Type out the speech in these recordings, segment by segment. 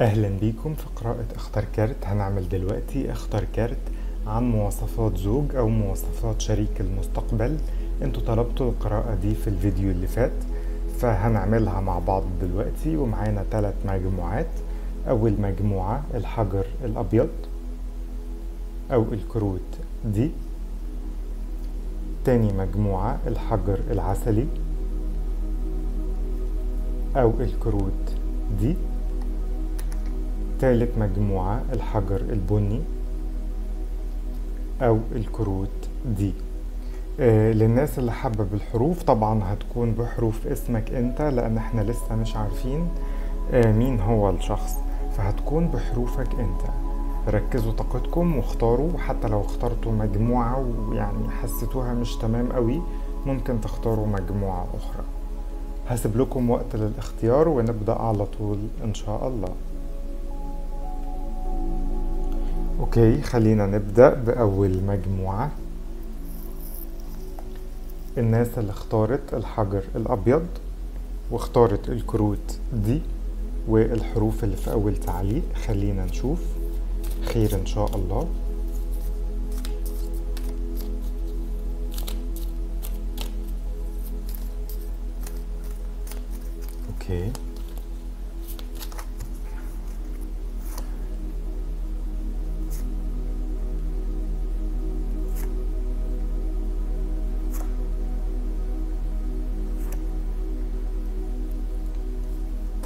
اهلا بيكم في قراءة اختار كارت. هنعمل دلوقتي اختار كارت عن مواصفات زوج او مواصفات شريك المستقبل. انتوا طلبتوا القراءة دي في الفيديو اللي فات فهنعملها مع بعض دلوقتي، ومعانا 3 مجموعات. اول مجموعة الحجر الابيض او الكروت دي، تاني مجموعة الحجر العسلي او الكروت دي، ثالث مجموعة الحجر البني أو الكروت دي. للناس اللي حابة بالحروف طبعا هتكون بحروف اسمك انت، لأن احنا لسه مش عارفين مين هو الشخص، فهتكون بحروفك انت. ركزوا طاقتكم واختاروا، حتى لو اخترتوا مجموعة ويعني حسيتوها مش تمام قوي ممكن تختاروا مجموعة أخرى. هسيب لكم وقت للاختيار ونبدأ على طول إن شاء الله. اوكي، خلينا نبدأ بأول مجموعة. الناس اللي اختارت الحجر الأبيض واختارت الكروت دي والحروف اللي في أول تعليق، خلينا نشوف خير إن شاء الله. اوكي،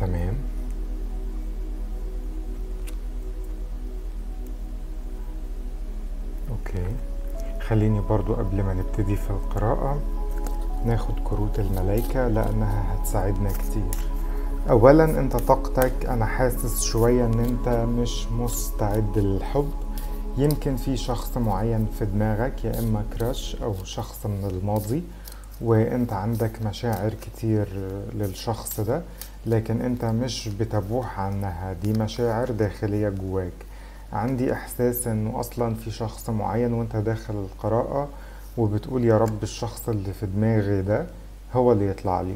تمام. اوكي، خليني برضو قبل ما نبتدي في القراءة ناخد كروت الملايكة لأنها هتساعدنا كتير. أولا انت طاقتك، أنا حاسس شوية ان انت مش مستعد للحب. يمكن في شخص معين في دماغك، يا اما كراش او شخص من الماضي، وانت عندك مشاعر كتير للشخص ده لكن انت مش بتبوح عنها، دي مشاعر داخلية جواك. عندي احساس انه اصلا في شخص معين وانت داخل القراءة وبتقول يا رب الشخص اللي في دماغي ده هو اللي يطلع لي.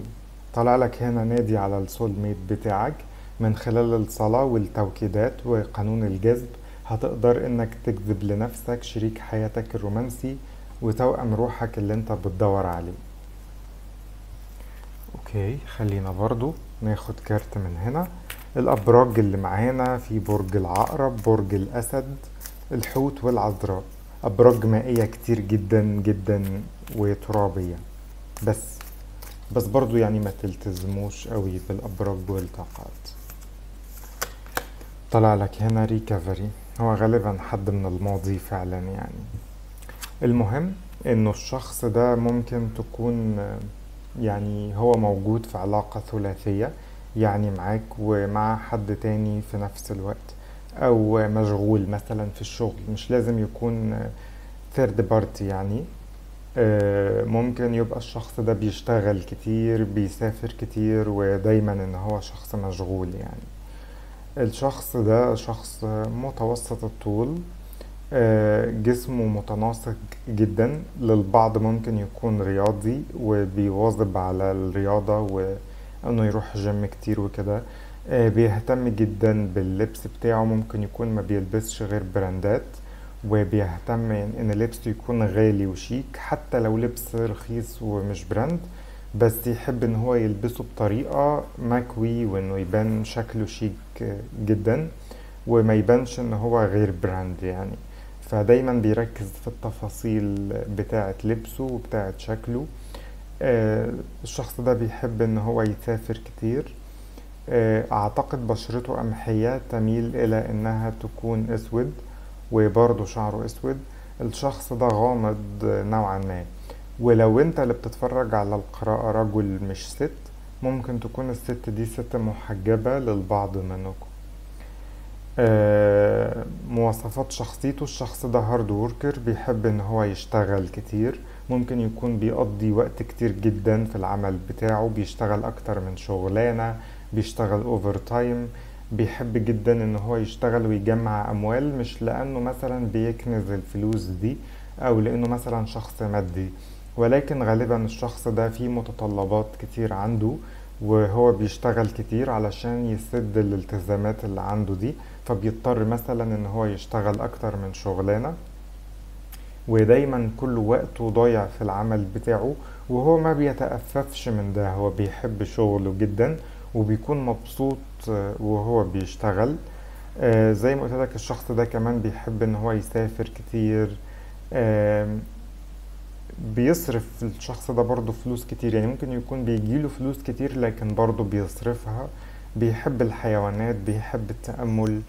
طلع لك هنا نادي على السول ميت بتاعك من خلال الصلاة والتوكيدات وقانون الجذب. هتقدر انك تجذب لنفسك شريك حياتك الرومانسي وتوأم روحك اللي انت بتدور عليه. اوكي، خلينا برضو ناخد كارت من هنا. الابراج اللي معانا في برج العقرب، برج الاسد، الحوت والعذراء. ابراج مائية كتير جدا جدا وترابية، بس برضو يعني ما تلتزموش قوي بالابراج والطاقات. طلع لك هنا ريكفري، هو غالبا حد من الماضي فعلا يعني. المهم انه الشخص ده ممكن تكون يعني هو موجود في علاقة ثلاثية، يعني معاك ومع حد تاني في نفس الوقت، او مشغول مثلا في الشغل، مش لازم يكون ثيرد بارتي يعني. ممكن يبقى الشخص ده بيشتغل كتير، بيسافر كتير، ودايما ان هو شخص مشغول يعني. الشخص ده شخص متوسط الطول، جسمه متناسق جدا، للبعض ممكن يكون رياضي وبيواظب على الرياضة وانه يروح جيم كتير وكده. بيهتم جدا باللبس بتاعه، ممكن يكون ما بيلبسش غير براندات، وبيهتم ان لبسه يكون غالي وشيك، حتى لو لبس رخيص ومش براند، بس يحب ان هو يلبسه بطريقة مكوي وانه يبان شكله شيك جدا وما يبانش ان هو غير براند يعني. فدايما بيركز في التفاصيل بتاعة لبسه وبتاعة شكله. الشخص ده بيحب ان هو يسافر كتير. اعتقد بشرته قمحية تميل الى انها تكون اسود، وبرضه شعره اسود. الشخص ده غامض نوعا ما، ولو انت اللي بتتفرج على القراءة رجل مش ست، ممكن تكون الست دي ست محجبة للبعض منكم. مواصفات شخصيته، الشخص ده هارد ووركر، بيحب ان هو يشتغل كتير، ممكن يكون بيقضي وقت كتير جدا في العمل بتاعه، بيشتغل اكتر من شغلانة، بيشتغل اوفر تايم. بيحب جدا ان هو يشتغل ويجمع اموال، مش لانه مثلا بيكنز الفلوس دي او لانه مثلا شخص مادي، ولكن غالبا الشخص ده فيه متطلبات كتير عنده، وهو بيشتغل كتير علشان يسد الالتزامات اللي عنده دي، فبيضطر مثلا ان هو يشتغل اكتر من شغلانة، ودايما كل وقته ضايع في العمل بتاعه، وهو ما بيتأففش من ده، هو بيحب شغله جدا وبيكون مبسوط وهو بيشتغل. زي ما قلت لك الشخص ده كمان بيحب ان هو يسافر كتير، بيصرف الشخص ده برضو فلوس كتير، يعني ممكن يكون بيجيله فلوس كتير لكن برضو بيصرفها. بيحب الحيوانات، بيحب التأمل،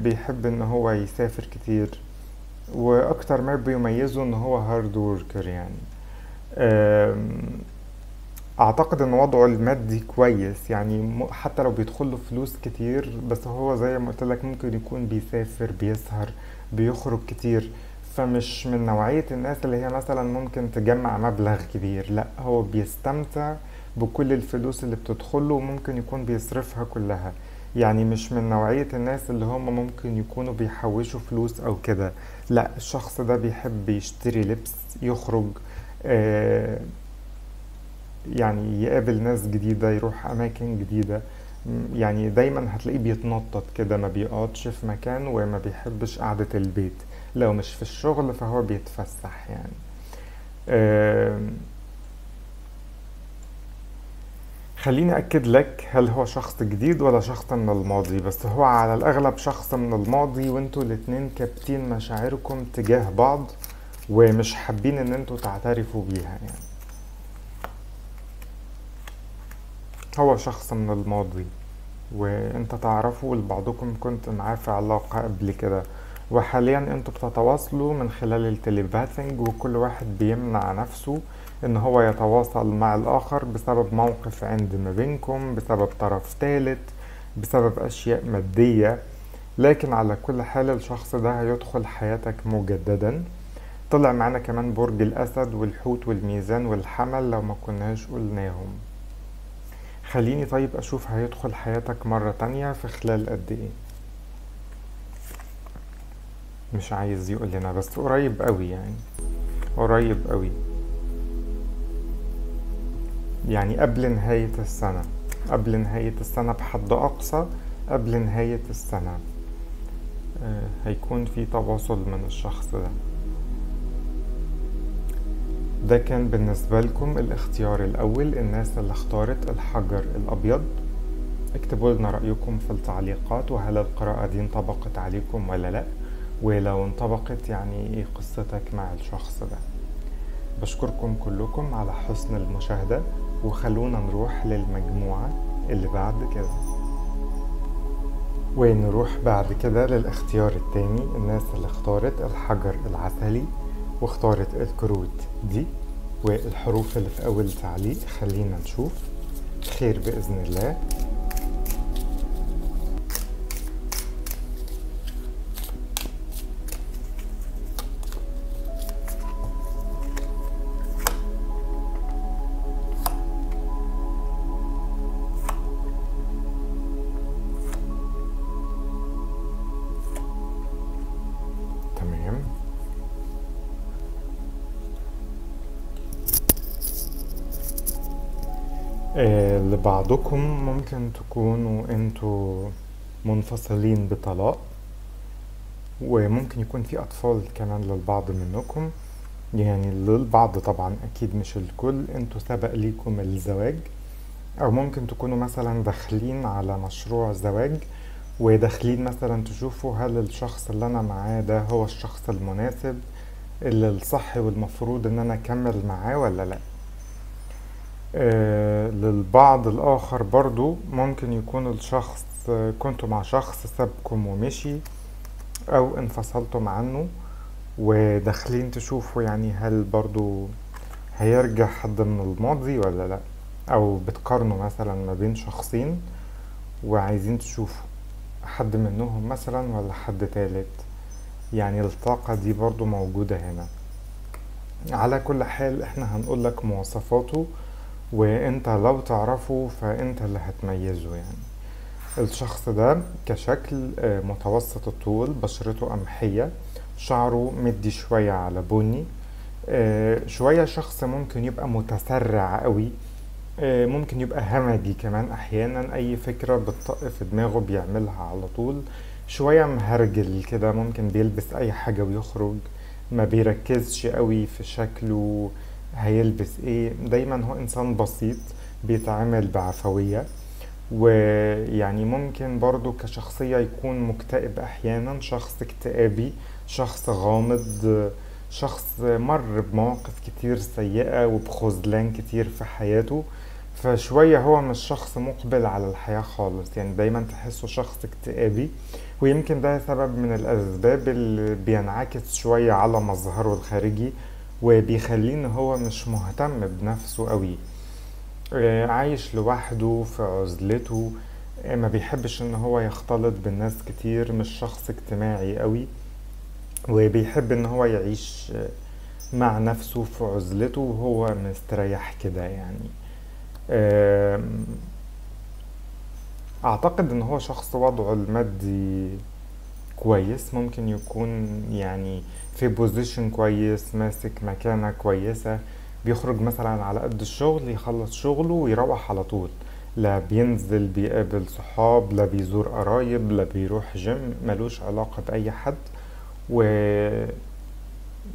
بيحب ان هو يسافر كتير، واكتر ما بيميزه ان هو هارد وركر. يعني اعتقد ان وضعه المادي كويس، يعني حتى لو بيدخله فلوس كتير بس هو زي ما قلت لك ممكن يكون بيسافر، بيسهر، بيخرج كتير، فمش من نوعية الناس اللي هي مثلا ممكن تجمع مبلغ كبير، لا هو بيستمتع بكل الفلوس اللي بتدخله وممكن يكون بيصرفها كلها. يعني مش من نوعية الناس اللي هم ممكن يكونوا بيحوشوا فلوس او كده، لا الشخص ده بيحب يشتري لبس، يخرج، يعني يقابل ناس جديدة، يروح اماكن جديدة، يعني دايما هتلاقيه بيتنطط كده، ما بيقعدش في مكان وما بيحبش قعدة البيت. لو مش في الشغل فهو بيتفسح يعني. خليني أكد لك، هل هو شخص جديد ولا شخص من الماضي؟ بس هو على الأغلب شخص من الماضي، وانتوا الاتنين كابتين مشاعركم تجاه بعض ومش حابين ان انتوا تعترفوا بيها. يعني هو شخص من الماضي وانت تعرفه، لبعضكم كنت معاه في علاقة قبل كده، وحاليا انتوا بتتواصلوا من خلال التليباتنج، وكل واحد بيمنع نفسه ان هو يتواصل مع الاخر بسبب موقف عند ما بينكم، بسبب طرف ثالث، بسبب اشياء مادية. لكن على كل حال الشخص ده هيدخل حياتك مجددا. طلع معنا كمان برج الاسد والحوت والميزان والحمل لو ما كناش قلناهم. خليني طيب اشوف هيدخل حياتك مرة تانية في خلال قد ايه. مش عايز يقول لنا بس قريب قوي، يعني قريب قوي، يعني قبل نهاية السنة، قبل نهاية السنة بحد أقصى، قبل نهاية السنة هيكون في تواصل من الشخص ده. ده كان بالنسبة لكم الاختيار الأول، الناس اللي اختارت الحجر الأبيض. اكتبوا لنا رأيكم في التعليقات، وهل القراءة دي انطبقت عليكم ولا لأ، ولو انطبقت يعني ايه قصتك مع الشخص ده. بشكركم كلكم على حسن المشاهدة، وخلونا نروح للمجموعة اللي بعد كده، ونروح بعد كده للاختيار التاني، الناس اللي اختارت الحجر العسلي واختارت الكروت دي والحروف اللي في اول تعليق. خلينا نشوف خير بإذن الله. لبعضكم ممكن تكونوا انتوا منفصلين بطلاق، وممكن يكون في اطفال كمان للبعض منكم، يعني للبعض طبعا اكيد مش الكل، انتوا سبق ليكم الزواج، او ممكن تكونوا مثلا داخلين على مشروع زواج وداخلين مثلا تشوفوا هل الشخص اللي انا معاه ده هو الشخص المناسب اللي الصح والمفروض ان انا اكمل معاه ولا لا. للبعض الآخر برضو ممكن يكون الشخص كنتوا مع شخص سابكم ومشي، أو انفصلتم عنه وداخلين تشوفوا يعني هل برضو هيرجع حد من الماضي ولا لأ، أو بتقارنوا مثلا ما بين شخصين وعايزين تشوفوا حد منهم مثلا ولا حد تالت. يعني الطاقة دي برضو موجودة هنا. على كل حال احنا هنقول لك مواصفاته، وانت لو تعرفه فانت اللي هتميزه. يعني الشخص ده كشكل متوسط الطول، بشرته قمحية، شعره مدي شوية على بني، شوية شخص ممكن يبقى متسرع قوي، ممكن يبقى همجي كمان احيانا، اي فكرة بتطق في دماغه بيعملها على طول، شوية مهرجل كده، ممكن بيلبس اي حاجة ويخرج، ما بيركزش قوي في شكله هيلبس ايه، دايما هو انسان بسيط بيتعامل بعفوية. ويعني ممكن برضو كشخصية يكون مكتئب احيانا، شخص اكتئابي، شخص غامض، شخص مر بمواقف كتير سيئة وبخذلان كتير في حياته، فشوية هو مش شخص مقبل على الحياة خالص، يعني دايما تحسه شخص اكتئابي، ويمكن ده سبب من الأسباب اللي بينعكس شوية على مظهره الخارجي وبيخليه ان هو مش مهتم بنفسه قوي، عايش لوحده في عزلته، ما بيحبش ان هو يختلط بالناس كتير، مش شخص اجتماعي قوي، وبيحب ان هو يعيش مع نفسه في عزلته وهو مستريح كده. يعني اعتقد ان هو شخص وضعه المادي كويس، ممكن يكون يعني في بوزيشن كويس، ماسك مكانة كويسة، بيخرج مثلا على قد الشغل، يخلص شغله ويروح على طول، لا بينزل بيقابل صحاب، لا بيزور قرايب، لا بيروح جيم، ملوش علاقة بأي حد،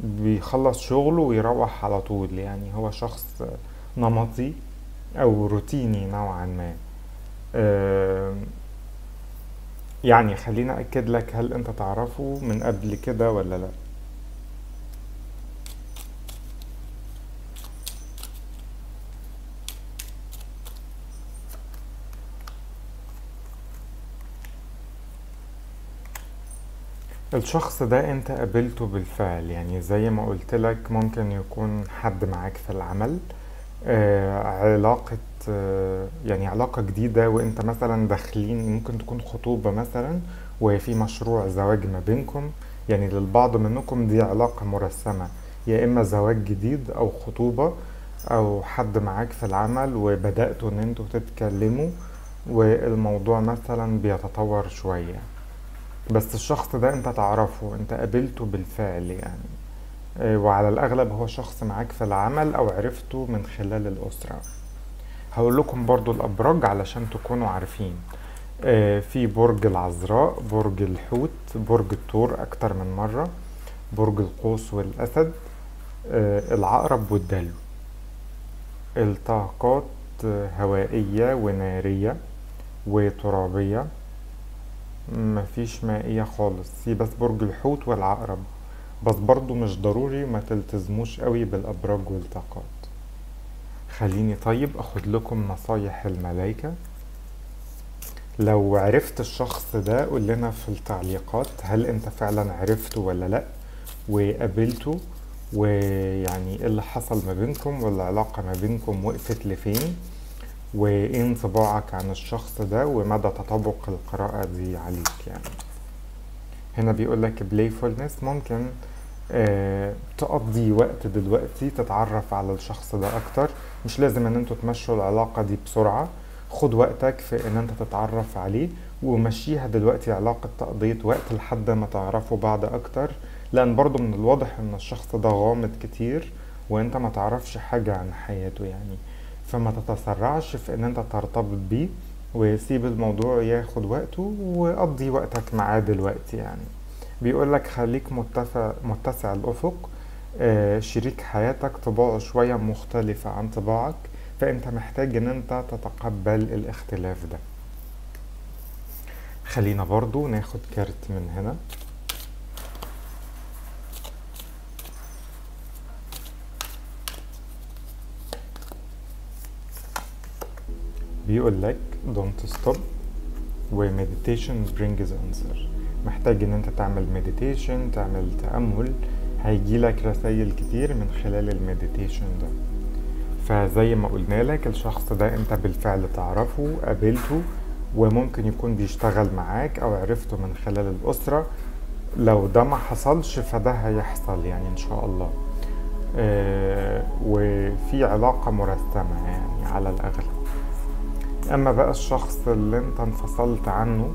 وبيخلص شغله ويروح على طول. يعني هو شخص نمطي او روتيني نوعا ما. يعني خلينا أكد لك، هل انت تعرفه من قبل كده ولا لا؟ الشخص ده انت قابلته بالفعل، يعني زي ما قلت لك ممكن يكون حد معاك في العمل، علاقة، يعني علاقة جديدة، وانت مثلا داخلين، ممكن تكون خطوبة مثلا وفي مشروع زواج ما بينكم، يعني للبعض منكم دي علاقة مرسمة، يا اما زواج جديد او خطوبة او حد معاك في العمل وبدأتوا ان انتوا تتكلموا والموضوع مثلا بيتطور شوية، بس الشخص ده انت تعرفه، انت قابلته بالفعل يعني، وعلى الاغلب هو شخص معاك في العمل او عرفته من خلال الاسرة. هقول لكم برضو الابراج علشان تكونوا عارفين، في برج العذراء، برج الحوت، برج الثور اكتر من مرة، برج القوس والاسد، العقرب والدلو. الطاقات هوائية ونارية وترابية، مفيش مائية خالص، في بس برج الحوت والعقرب بس، برضو مش ضروري ما تلتزموش قوي بالأبراج والطاقات. خليني طيب اخد لكم نصايح الملايكة. لو عرفت الشخص ده قول لنا في التعليقات، هل انت فعلا عرفته ولا لا، وقابلته، ويعني ايه اللي حصل ما بينكم، والعلاقة ما بينكم وقفت لفين، وايه انطباعك عن الشخص ده، ومدى تطابق القراءة دي عليك. يعني هنا بيقولك playfulness، ممكن تقضي وقت دلوقتي تتعرف على الشخص ده اكتر، مش لازم ان انتوا تمشوا العلاقة دي بسرعة، خد وقتك في ان انت تتعرف عليه ومشيها دلوقتي علاقة تقضية وقت لحد ما تعرفوا بعض اكتر، لان برضو من الواضح ان الشخص ده غامض كتير وانت ما تعرفش حاجة عن حياته يعني، فما تتسرعش في ان انت ترتبط بيه، وسيب الموضوع ياخد وقته وقضي وقتك معاه دلوقتي. يعني بيقولك خليك متسع الافق، شريك حياتك طباعه شوية مختلفة عن طباعك، فانت محتاج ان انت تتقبل الاختلاف ده. خلينا برضو ناخد كارت من هنا. بيقول لك don't stop و meditation brings answer، محتاج ان انت تعمل meditation، تعمل تأمل، هيجيلك رسائل كتير من خلال المديتيشن ده. فزي ما قلنا لك الشخص ده انت بالفعل تعرفه، قابلته، وممكن يكون بيشتغل معاك او عرفته من خلال الأسرة، لو ده ما حصلش فده هيحصل يعني ان شاء الله، وفي علاقة مرسمة يعني على الأغلب. اما بقى الشخص اللي انت انفصلت عنه،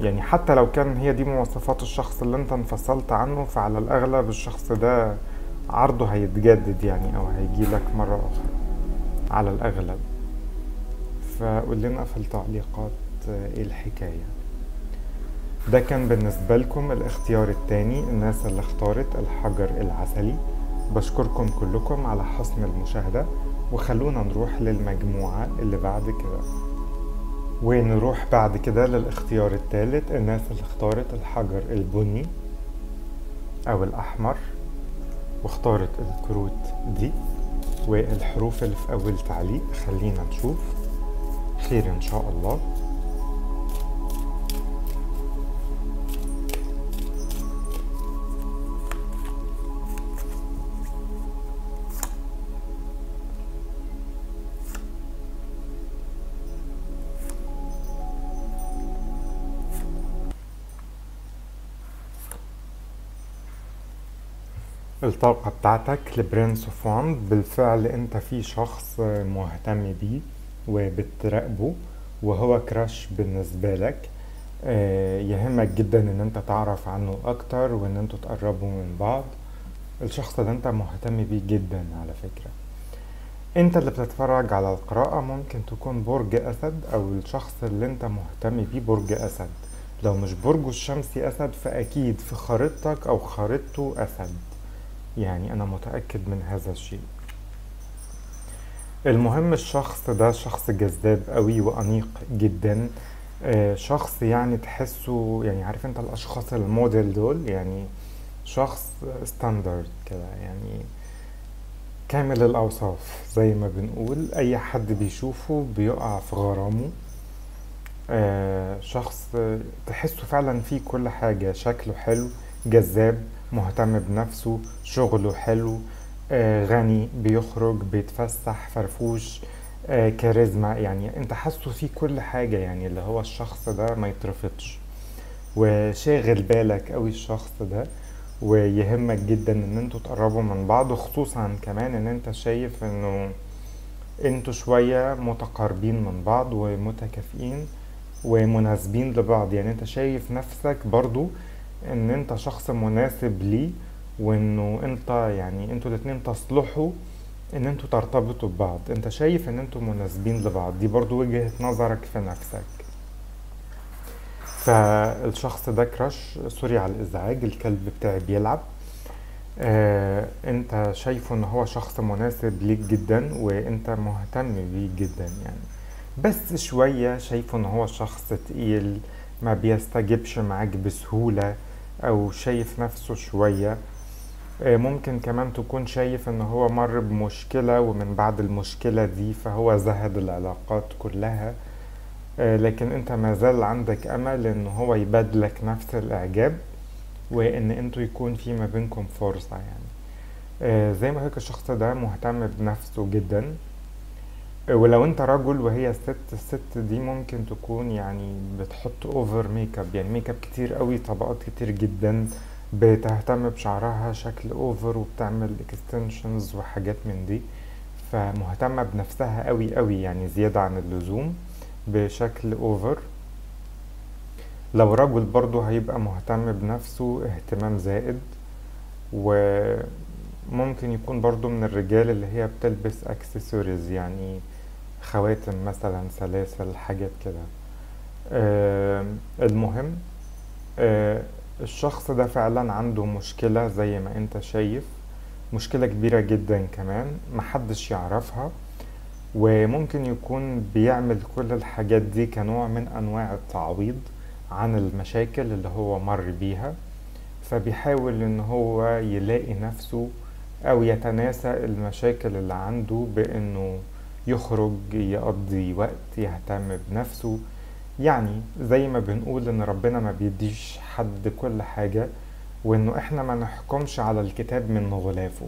يعني حتى لو كان هي دي مواصفات الشخص اللي انت انفصلت عنه، فعلى الاغلب الشخص ده عرضه هيتجدد يعني، او هيجيلك مرة اخرى. على الأغلب. فقول لنا في التعليقات إيه الحكاية. ده كان بالنسبة لكم الاختيار التاني، الناس اللي اختارت الحجر العسلي. بشكركم كلكم على حسن المشاهدة، وخلونا نروح للمجموعة اللي بعد كده، ونروح بعد كده للاختيار الثالث، الناس اللي اختارت الحجر البني أو الأحمر، واختارت الكروت دي والحروف اللي في أول تعليق. خلينا نشوف خير إن شاء الله. الطاقة بتاعتك لبرنس اوف واند، بالفعل انت في شخص مهتم بيه وبتراقبه وهو كراش بالنسبة لك، يهمك جدا ان انت تعرف عنه اكتر وان انتوا تقربوا من بعض. الشخص ده انت مهتم بيه جدا على فكرة. انت اللي بتتفرج على القراءة ممكن تكون برج اسد، او الشخص اللي انت مهتم بيه برج اسد. لو مش برجه الشمسي اسد فاكيد في خريطتك او خريطته اسد، يعني أنا متأكد من هذا الشيء. المهم الشخص ده شخص جذاب قوي وأنيق جدا، شخص يعني تحسه، يعني عارف أنت الأشخاص الموديل دول، يعني شخص ستاندرد كده، يعني كامل الأوصاف زي ما بنقول، أي حد بيشوفه بيقع في غرامه. شخص تحسه فعلا فيه كل حاجة، شكله حلو، جذاب، مهتم بنفسه، شغله حلو، غني، بيخرج، بيتفسح، فرفوش، كاريزما، يعني انت حاسه فيه كل حاجة، يعني اللي هو الشخص ده ما يترفضش. وشاغل بالك قوي الشخص ده، ويهمك جدا ان انتوا تقربوا من بعض، خصوصا كمان ان انت شايف انه انتوا شوية متقاربين من بعض ومتكافئين ومناسبين لبعض. يعني انت شايف نفسك برضو ان انت شخص مناسب ليه، وانه انت يعني انتوا الاتنين تصلحوا ان انتوا ترتبطوا ببعض، انت شايف ان انتوا مناسبين لبعض، دي برضو وجهة نظرك في نفسك. فالشخص ده كراش، سوري على الازعاج، الكلب بتاعي بيلعب. انت شايفه ان هو شخص مناسب ليك جدا وانت مهتم بيه جدا يعني، بس شوية شايفه ان هو شخص تقيل، ما بيستجبش معاك بسهولة، او شايف نفسه شوية. ممكن كمان تكون شايف ان هو مر بمشكلة ومن بعد المشكلة دي فهو زهد العلاقات كلها، لكن انت ما زال عندك امل ان هو يبادلك نفس الاعجاب وان انتوا يكون في ما بينكم فرصة. يعني زي ما هيك الشخص ده مهتم بنفسه جدا، ولو انت رجل وهي ست، الست دي ممكن تكون يعني بتحط اوفر ميك اب، يعني ميك اب كتير قوي، طبقات كتير جدا، بتهتم بشعرها شكل اوفر وبتعمل اكستنشنز وحاجات من دي، فمهتمة بنفسها قوي قوي يعني زيادة عن اللزوم بشكل اوفر. لو رجل برضو هيبقى مهتم بنفسه اهتمام زائد، وممكن يكون برضو من الرجال اللي هي بتلبس اكسسوارز، يعني خواتم مثلا، سلاسل، حاجات كده. المهم الشخص ده فعلا عنده مشكلة زي ما انت شايف، مشكلة كبيرة جدا كمان محدش يعرفها، وممكن يكون بيعمل كل الحاجات دي كنوع من انواع التعويض عن المشاكل اللي هو مر بيها، فبيحاول ان هو يلاقي نفسه او يتناسى المشاكل اللي عنده بانه يخرج، يقضي وقت، يهتم بنفسه. يعني زي ما بنقول ان ربنا ما بيديش حد كل حاجة، وانه احنا ما نحكمش على الكتاب من غلافه.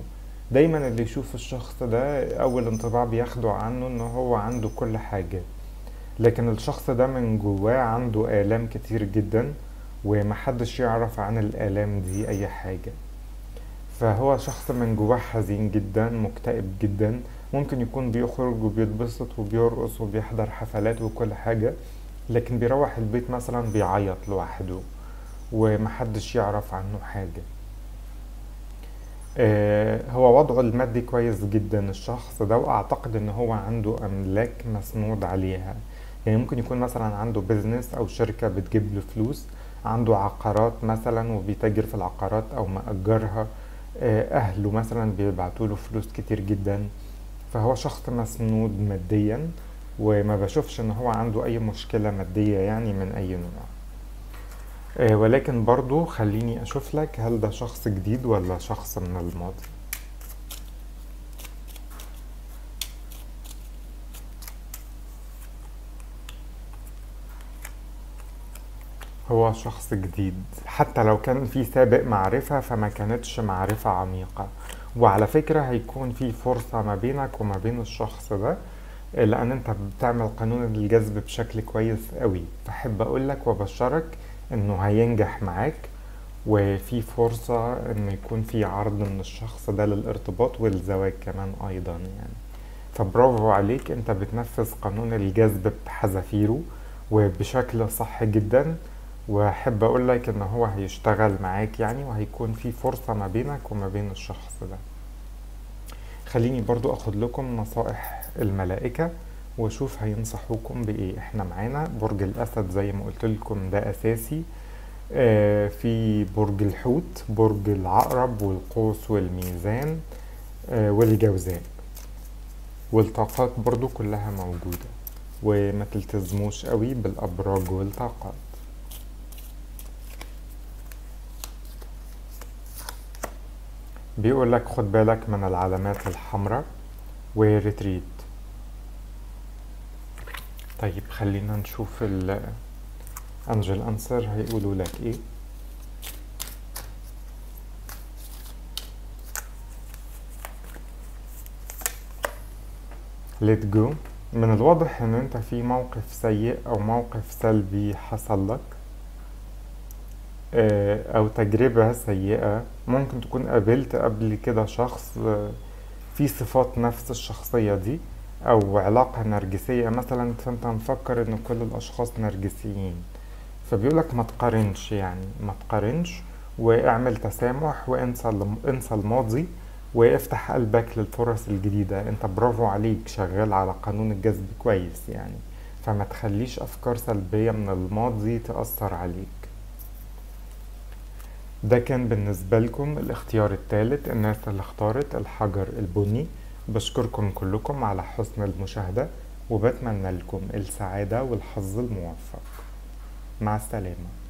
دايما اللي يشوف الشخص ده اول انطباع بياخده عنه ان هو عنده كل حاجة، لكن الشخص ده من جواه عنده آلام كتير جدا ومحدش يعرف عن الآلام دي اي حاجة. فهو شخص من جواه حزين جدا، مكتئب جدا، ممكن يكون بيخرج وبيتبسط وبيرقص وبيحضر حفلات وكل حاجة، لكن بيروح البيت مثلا بيعيط لوحده ومحدش يعرف عنه حاجة. هو وضعه المادي كويس جدا الشخص ده، واعتقد ان هو عنده املاك مسنود عليها. يعني ممكن يكون مثلا عنده بيزنس او شركة بتجيب له فلوس، عنده عقارات مثلا وبيتاجر في العقارات او مأجرها، اهله مثلا بيبعتوا له فلوس كتير جدا. فهو شخص مسنود ماديا، وما بشوفش ان هو عنده اي مشكلة مادية يعني من اي نوع. ولكن برضو خليني اشوف لك هل ده شخص جديد ولا شخص من الماضي. هو شخص جديد، حتى لو كان في سابق معرفة فما كانتش معرفة عميقة. وعلى فكرة هيكون في فرصة ما بينك وما بين الشخص ده، لان انت بتعمل قانون الجذب بشكل كويس قوي. فحب اقولك وبشرك انه هينجح معاك، وفي فرصة انه يكون في عرض من الشخص ده للارتباط والزواج كمان ايضا يعني. فبرافو عليك، انت بتنفذ قانون الجذب بحذافيره وبشكل صح جدا. واحب اقولك ان هو هيشتغل معاك يعني، وهيكون في فرصة ما بينك وما بين الشخص ده. خليني برضو اخد لكم نصائح الملائكة وشوف هينصحوكم بايه. احنا معانا برج الاسد زي ما قلت لكم ده اساسي، في برج الحوت، برج العقرب والقوس والميزان والجوزاء، والطاقات برضو كلها موجودة. وما تلتزموش قوي بالابراج والطاقات. بيقول لك خد بالك من العلامات الحمراء وريتريت. طيب خلينا نشوف الانجل انسر هيقولوا لك ايه. let go. من الواضح ان انت في موقف سيء او موقف سلبي حصل لك، او تجربة سيئة. ممكن تكون قابلت قبل كده شخص في صفات نفس الشخصية دي، او علاقة نرجسية مثلا، فانت مفكر ان كل الاشخاص نرجسيين. فبيقولك ما تقارنش يعني، ما تقارنش، واعمل تسامح، وانسى الماضي، وافتح قلبك للفرص الجديدة. انت برافو عليك شغال على قانون الجذب كويس يعني، فما تخليش افكار سلبية من الماضي تأثر عليك. ده كان بالنسبة لكم الاختيار الثالث، الناس اللي اختارت الحجر البني. بشكركم كلكم على حسن المشاهدة، وبتمنى لكم السعادة والحظ الموفق. مع السلامة.